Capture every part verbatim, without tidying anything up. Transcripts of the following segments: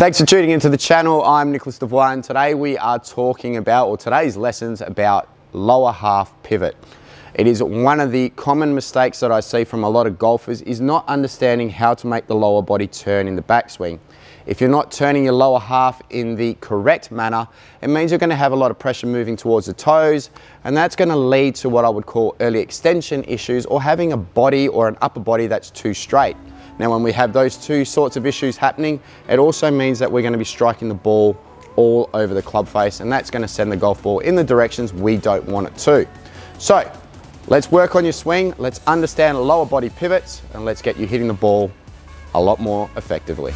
Thanks for tuning into the channel. I'm Nicholas Devoy, and today we are talking about, or today's lessons about, lower half pivot. It is one of the common mistakes that I see from a lot of golfers is not understanding how to make the lower body turn in the backswing. If you're not turning your lower half in the correct manner, it means you're going to have a lot of pressure moving towards the toes, and that's going to lead to what I would call early extension issues, or having a body or an upper body that's too straight. Now, when we have those two sorts of issues happening, it also means that we're going to be striking the ball all over the club face, and that's going to send the golf ball in the directions we don't want it to. So let's work on your swing, let's understand lower body pivots, and let's get you hitting the ball a lot more effectively.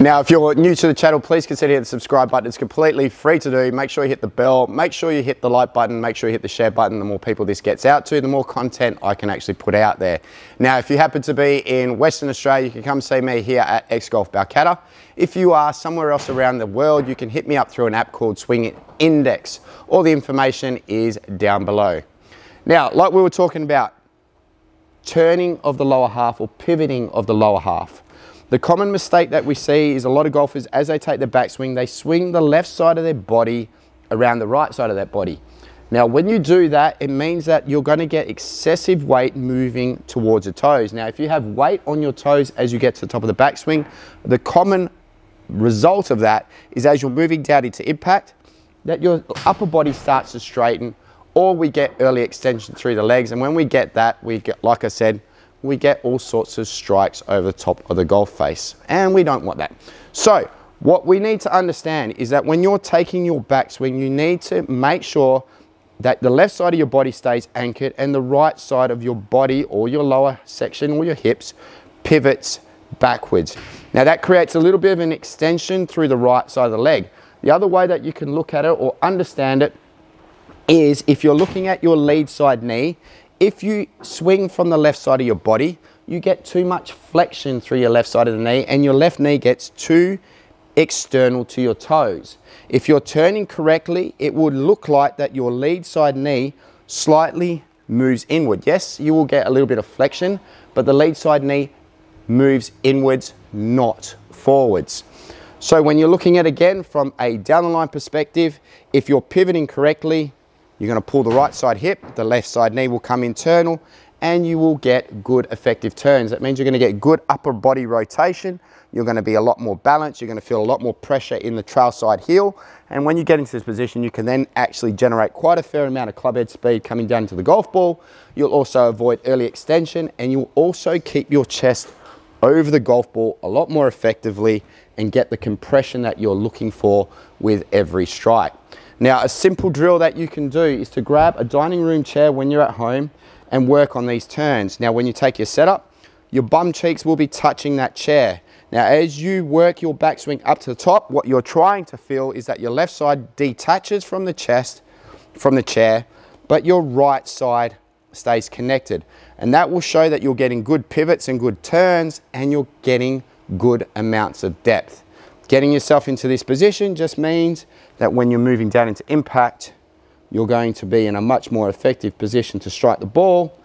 Now, if you're new to the channel, please consider hitting the subscribe button. It's completely free to do. Make sure you hit the bell, make sure you hit the like button, make sure you hit the share button. The more people this gets out to, the more content I can actually put out there. Now, if you happen to be in Western Australia, you can come see me here at X Golf Balcata. If you are somewhere else around the world, you can hit me up through an app called Swing It Index. All the information is down below. Now, like we were talking about, turning of the lower half or pivoting of the lower half. The common mistake that we see is a lot of golfers, as they take the backswing, they swing the left side of their body around the right side of that body. Now, when you do that, it means that you're going to get excessive weight moving towards the toes. Now, if you have weight on your toes as you get to the top of the backswing, the common result of that is, as you're moving down into impact, that your upper body starts to straighten, or we get early extension through the legs. And when we get that, we get, like I said, we get all sorts of strikes over the top of the golf face, and we don't want that. So what we need to understand is that when you're taking your backswing, you need to make sure that the left side of your body stays anchored and the right side of your body, or your lower section, or your hips, pivots backwards. Now, that creates a little bit of an extension through the right side of the leg. The other way that you can look at it or understand it is, if you're looking at your lead side knee, if you swing from the left side of your body, you get too much flexion through your left side of the knee, and your left knee gets too external to your toes. If you're turning correctly, it would look like that your lead side knee slightly moves inward. Yes, you will get a little bit of flexion, but the lead side knee moves inwards, not forwards. So when you're looking at, again, from a down the line perspective, if you're pivoting correctly, you're going to pull the right side hip, the left side knee will come internal, and you will get good effective turns. That means you're going to get good upper body rotation, you're going to be a lot more balanced, you're going to feel a lot more pressure in the trail side heel, and when you get into this position, you can then actually generate quite a fair amount of clubhead speed coming down to the golf ball. You'll also avoid early extension, and you'll also keep your chest over the golf ball a lot more effectively and get the compression that you're looking for with every strike. Now, a simple drill that you can do is to grab a dining room chair when you're at home and work on these turns. Now, when you take your setup, your bum cheeks will be touching that chair. Now, as you work your backswing up to the top, what you're trying to feel is that your left side detaches from the chest, from the chair, but your right side stays connected. And that will show that you're getting good pivots and good turns, and you're getting good amounts of depth. Getting yourself into this position just means that when you're moving down into impact, you're going to be in a much more effective position to strike the ball,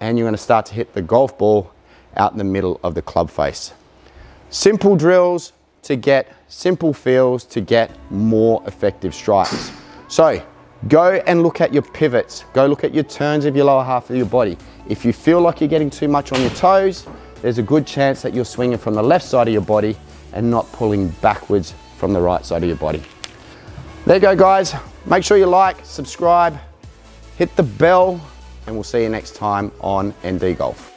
and you're going to start to hit the golf ball out the middle of the club face. Simple drills to get simple feels to get more effective strikes. So go and look at your pivots, go look at your turns of your lower half of your body. If you feel like you're getting too much on your toes, there's a good chance that you're swinging from the left side of your body and not pulling backwards from the right side of your body. There you go, guys. Make sure you like, subscribe, hit the bell, and we'll see you next time on N D Golf.